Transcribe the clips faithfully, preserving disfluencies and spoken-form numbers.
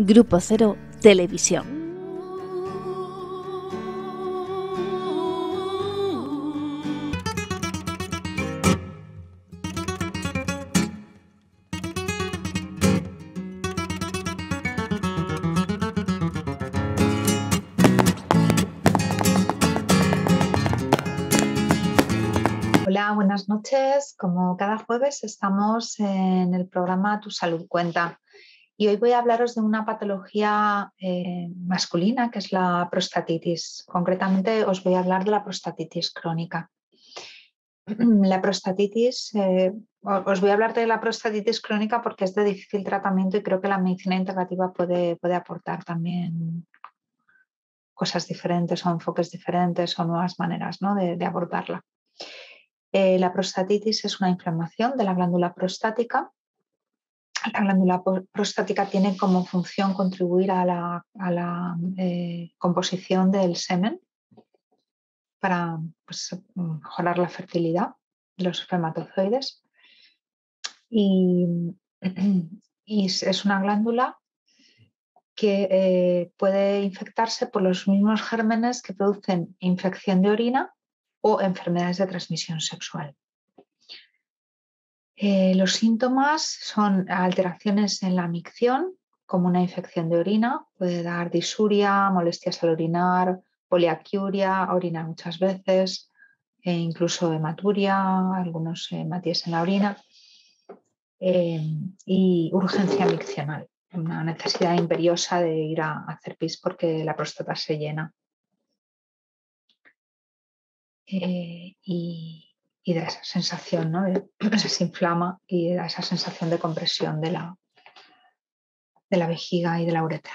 Grupo Cero Televisión. Buenas noches, como cada jueves estamos en el programa Tu Salud Cuenta y hoy voy a hablaros de una patología eh, masculina que es la prostatitis. Concretamente os voy a hablar de la prostatitis crónica. La prostatitis, eh, os voy a hablar de la prostatitis crónica porque es de difícil tratamiento y creo que la medicina integrativa puede, puede aportar también cosas diferentes o enfoques diferentes o nuevas maneras, ¿no?, de, de abordarla. Eh, la prostatitis es una inflamación de la glándula prostática. La glándula prostática tiene como función contribuir a la, a la eh, composición del semen para, pues, mejorar la fertilidad de los espermatozoides. Y, y es una glándula que eh, puede infectarse por los mismos gérmenes que producen infección de orina o enfermedades de transmisión sexual. Eh, los síntomas son alteraciones en la micción, como una infección de orina, puede dar disuria, molestias al orinar, poliaquiuria, orinar muchas veces, e incluso hematuria, algunos hematíes en la orina, eh, y urgencia miccional, una necesidad imperiosa de ir a, a hacer pis porque la próstata se llena. Eh, y, y da esa sensación, ¿no?, de, se inflama y da esa sensación de compresión de la, de la vejiga y de la uretra.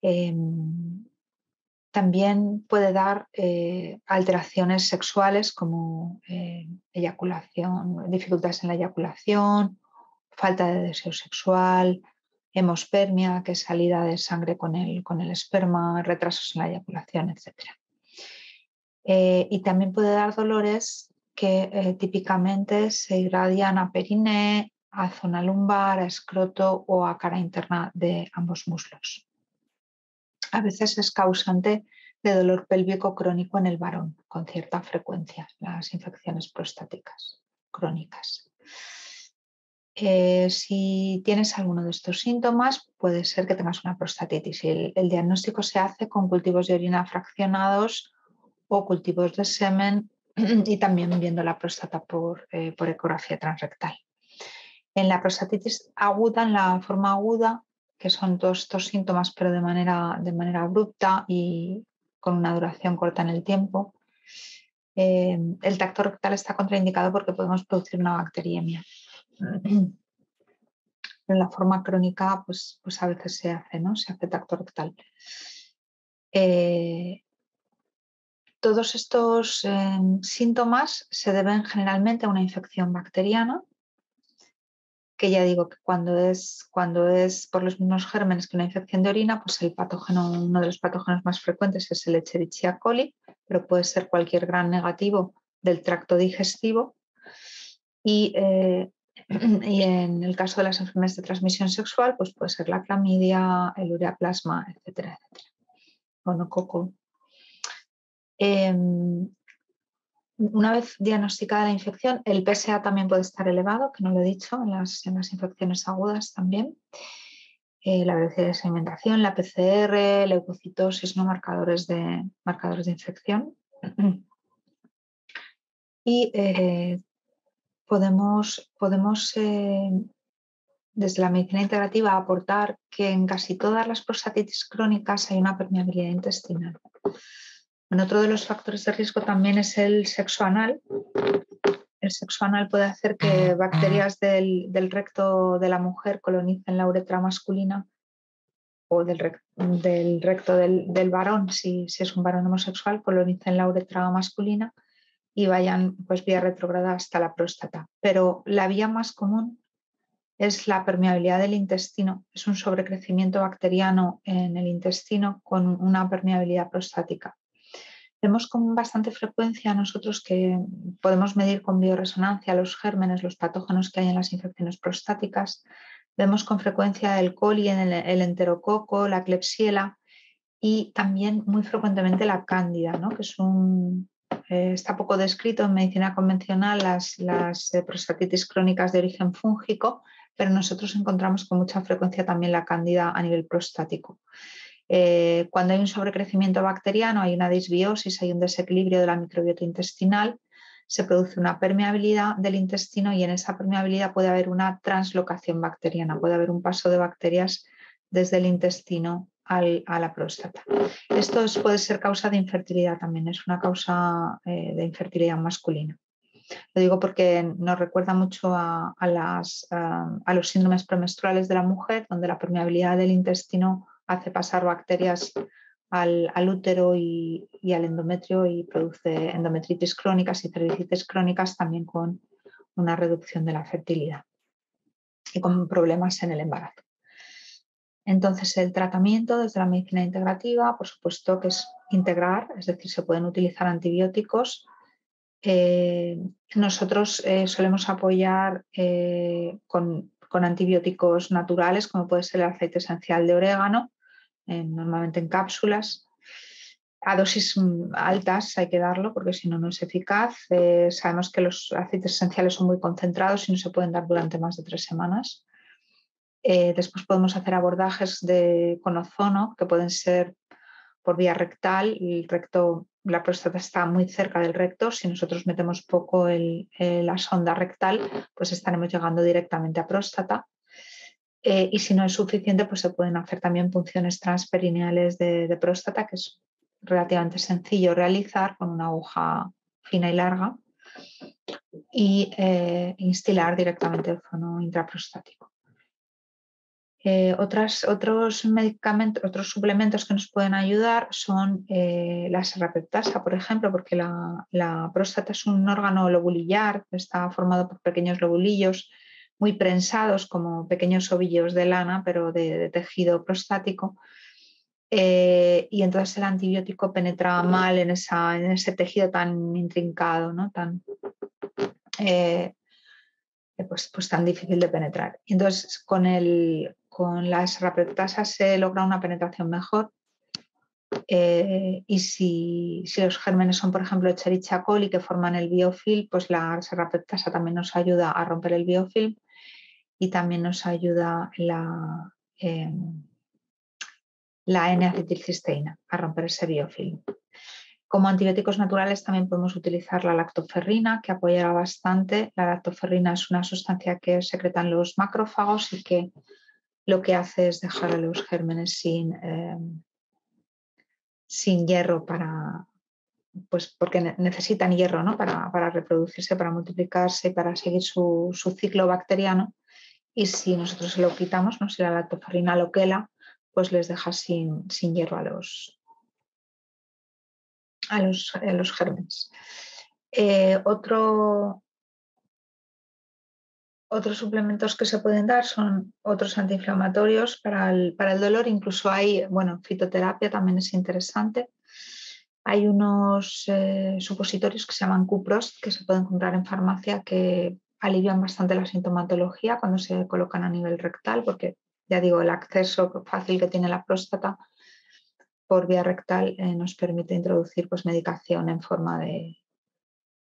Eh, también puede dar eh, alteraciones sexuales como eh, eyaculación, dificultades en la eyaculación, falta de deseo sexual, hemospermia, que es salida de sangre con el, con el esperma, retrasos en la eyaculación, etcétera. Eh, y también puede dar dolores que eh, típicamente se irradian a periné, a zona lumbar, a escroto o a cara interna de ambos muslos. A veces es causante de dolor pélvico crónico en el varón, con cierta frecuencia, las infecciones prostáticas crónicas. Eh, si tienes alguno de estos síntomas, puede ser que tengas una prostatitis. El, el diagnóstico se hace con cultivos de orina fraccionados o cultivos de semen y también viendo la próstata por, eh, por ecografía transrectal. En la prostatitis aguda, en la forma aguda, que son todos estos síntomas pero de manera, de manera abrupta y con una duración corta en el tiempo, eh, el tacto rectal está contraindicado porque podemos producir una bacteriemia. En la forma crónica, pues, pues a veces se hace, ¿no?, se hace tacto rectal. Eh, Todos estos eh, síntomas se deben generalmente a una infección bacteriana, que ya digo que cuando es, cuando es por los mismos gérmenes que una infección de orina, pues el patógeno, uno de los patógenos más frecuentes es el Escherichia coli, pero puede ser cualquier gran negativo del tracto digestivo. Y, eh, y en el caso de las enfermedades de transmisión sexual, pues puede ser la clamidia, el ureaplasma, etcétera, etcétera, gonococo. Eh, una vez diagnosticada la infección, el P S A también puede estar elevado, que no lo he dicho, en las, en las infecciones agudas también. Eh, la biodesalimentación, la P C R, leucocitosis, no marcadores de, marcadores de infección. Y eh, podemos, podemos eh, desde la medicina integrativa aportar que en casi todas las prostatitis crónicas hay una permeabilidad intestinal. Bueno, otro de los factores de riesgo también es el sexo anal. El sexo anal puede hacer que bacterias del, del recto de la mujer colonicen la uretra masculina o del, del recto del, del varón, si, si es un varón homosexual, colonicen la uretra masculina y vayan, pues, vía retrógrada hasta la próstata. Pero la vía más común es la permeabilidad del intestino. Es un sobrecrecimiento bacteriano en el intestino con una permeabilidad prostática. Vemos con bastante frecuencia nosotros que podemos medir con bioresonancia los gérmenes, los patógenos que hay en las infecciones prostáticas, Vemos con frecuencia el coli, en el, el enterococo, la klebsiella y también muy frecuentemente la cándida, ¿no? Que es un, eh, está poco descrito en medicina convencional las, las eh, prostatitis crónicas de origen fúngico, pero nosotros encontramos con mucha frecuencia también la cándida a nivel prostático. Eh, cuando hay un sobrecrecimiento bacteriano, hay una disbiosis, hay un desequilibrio de la microbiota intestinal, se produce una permeabilidad del intestino y en esa permeabilidad puede haber una translocación bacteriana, puede haber un paso de bacterias desde el intestino al, a la próstata. Esto es, puede ser causa de infertilidad también, es una causa eh, de infertilidad masculina. Lo digo porque nos recuerda mucho a, a, las, a, a los síndromes premenstruales de la mujer, donde la permeabilidad del intestino hace pasar bacterias al, al útero y, y al endometrio y produce endometritis crónicas y cervicitis crónicas también con una reducción de la fertilidad y con problemas en el embarazo. Entonces el tratamiento desde la medicina integrativa, por supuesto que es integrar, es decir, se pueden utilizar antibióticos. Eh, nosotros eh, solemos apoyar eh, con, con antibióticos naturales, como puede ser el aceite esencial de orégano, eh, normalmente en cápsulas. A dosis altas hay que darlo porque si no, no es eficaz. Eh, sabemos que los aceites esenciales son muy concentrados y no se pueden dar durante más de tres semanas. Eh, después podemos hacer abordajes de, con ozono, que pueden ser por vía rectal. El recto, la próstata está muy cerca del recto, si nosotros metemos poco el, eh, la sonda rectal, pues estaremos llegando directamente a próstata. Eh, y si no es suficiente, pues se pueden hacer también punciones transperineales de, de próstata, que es relativamente sencillo realizar con una aguja fina y larga, y eh, instilar directamente el ozono intraprostático. Eh, otras, otros medicamentos, otros suplementos que nos pueden ayudar son eh, la serrapeptasa, por ejemplo, porque la, la próstata es un órgano lobulillar, está formado por pequeños lobulillos muy prensados como pequeños ovillos de lana, pero de, de tejido prostático, eh, y entonces el antibiótico penetra mal en, esa, en ese tejido tan intrincado, ¿no? Tan... Eh, Pues, pues tan difícil de penetrar. Entonces, con, el, con la serrapeptasa se logra una penetración mejor eh, y si, si los gérmenes son, por ejemplo, Escherichia coli, que forman el biofilm, pues la serrapeptasa también nos ayuda a romper el biofilm y también nos ayuda la, eh, la N acetilcisteína a romper ese biofilm. Como antibióticos naturales también podemos utilizar la lactoferrina, que apoyará bastante. La lactoferrina es una sustancia que secretan los macrófagos y que lo que hace es dejar a los gérmenes sin, eh, sin hierro, para, pues porque necesitan hierro, ¿no? para, para reproducirse, para multiplicarse y para seguir su, su ciclo bacteriano. Y si nosotros se lo quitamos, ¿no? Si la lactoferrina lo quela, pues les deja sin, sin hierro a los A los, a los gérmenes. Eh, otro, otros suplementos que se pueden dar son otros antiinflamatorios para el, para el dolor. Incluso hay, bueno, fitoterapia también es interesante. Hay unos eh, supositorios que se llaman Cuprost, que se pueden comprar en farmacia, que alivian bastante la sintomatología cuando se colocan a nivel rectal, porque ya digo, el acceso fácil que tiene la próstata por vía rectal eh, nos permite introducir pues, medicación en forma de,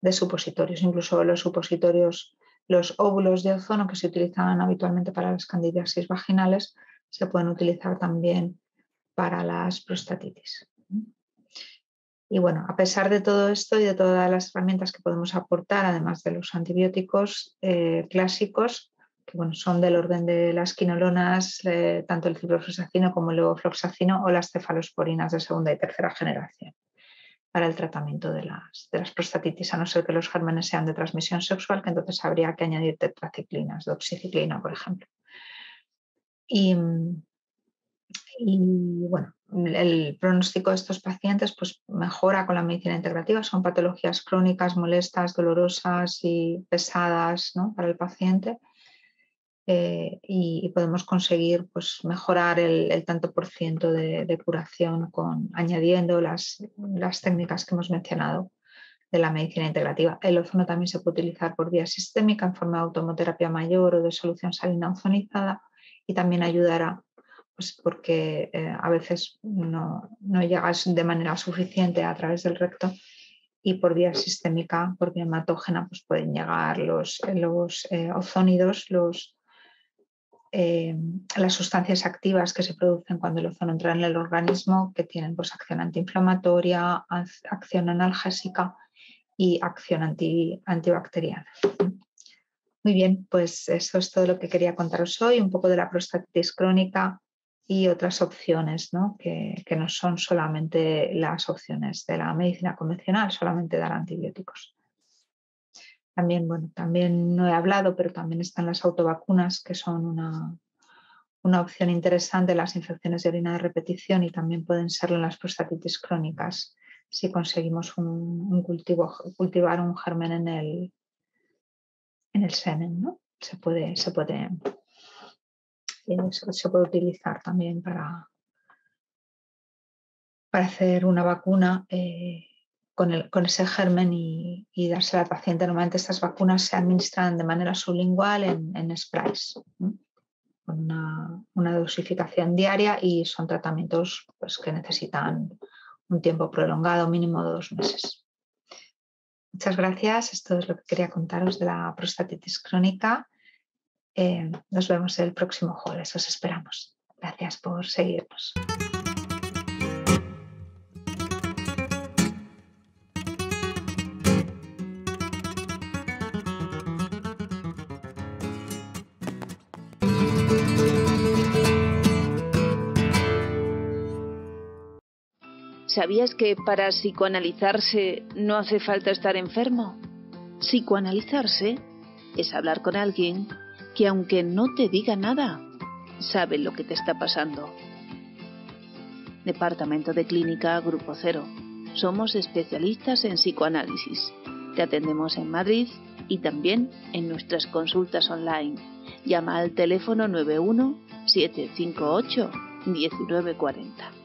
de supositorios. Incluso los supositorios, los óvulos de ozono que se utilizan habitualmente para las candidiasis vaginales, se pueden utilizar también para las prostatitis. Y bueno, a pesar de todo esto y de todas las herramientas que podemos aportar, además de los antibióticos eh, clásicos, que bueno, son del orden de las quinolonas, eh, tanto el ciprofloxacino como el levofloxacino o las cefalosporinas de segunda y tercera generación para el tratamiento de las, de las prostatitis, a no ser que los gérmenes sean de transmisión sexual, que entonces habría que añadir tetraciclinas, doxiciclina, por ejemplo. Y, y bueno, el pronóstico de estos pacientes pues, mejora con la medicina integrativa, son patologías crónicas, molestas, dolorosas y pesadas, ¿no? Para el paciente. Eh, y, y podemos conseguir pues, mejorar el, el tanto por ciento de, de curación con, añadiendo las, las técnicas que hemos mencionado de la medicina integrativa. El ozono también se puede utilizar por vía sistémica en forma de automoterapia mayor o de solución salina ozonizada y también ayudará, pues porque eh, a veces no, no llegas de manera suficiente a través del recto y por vía sistémica, por vía hematógena, pues pueden llegar los, los eh, ozónidos, los, eh, las sustancias activas que se producen cuando el ozono entra en el organismo, que tienen pues, acción antiinflamatoria, acción analgésica y acción anti, antibacteriana. Muy bien, pues eso es todo lo que quería contaros hoy, un poco de la prostatitis crónica y otras opciones, ¿no? Que, que no son solamente las opciones de la medicina convencional, solamente dar antibióticos. También, bueno, también no he hablado, pero también están las autovacunas, que son una, una opción interesante, las infecciones de orina de repetición y también pueden serlo en las prostatitis crónicas, si conseguimos un, un cultivo, cultivar un germen en el... en el semen, ¿no? Se puede, se puede, se puede utilizar también para, para hacer una vacuna eh, con, el, con ese germen y, y darse al paciente. Normalmente estas vacunas se administran de manera sublingual en, en sprays, ¿no? Con una, una dosificación diaria y son tratamientos pues, que necesitan un tiempo prolongado, mínimo de dos meses. Muchas gracias. Esto es lo que quería contaros de la prostatitis crónica. Eh, nos vemos el próximo jueves. Os esperamos. Gracias por seguirnos. ¿Sabías que para psicoanalizarse no hace falta estar enfermo? Psicoanalizarse es hablar con alguien que, aunque no te diga nada, sabe lo que te está pasando. Departamento de Clínica Grupo Cero. Somos especialistas en psicoanálisis. Te atendemos en Madrid y también en nuestras consultas online. Llama al teléfono nueve uno siete cinco ocho uno nueve cuatro cero.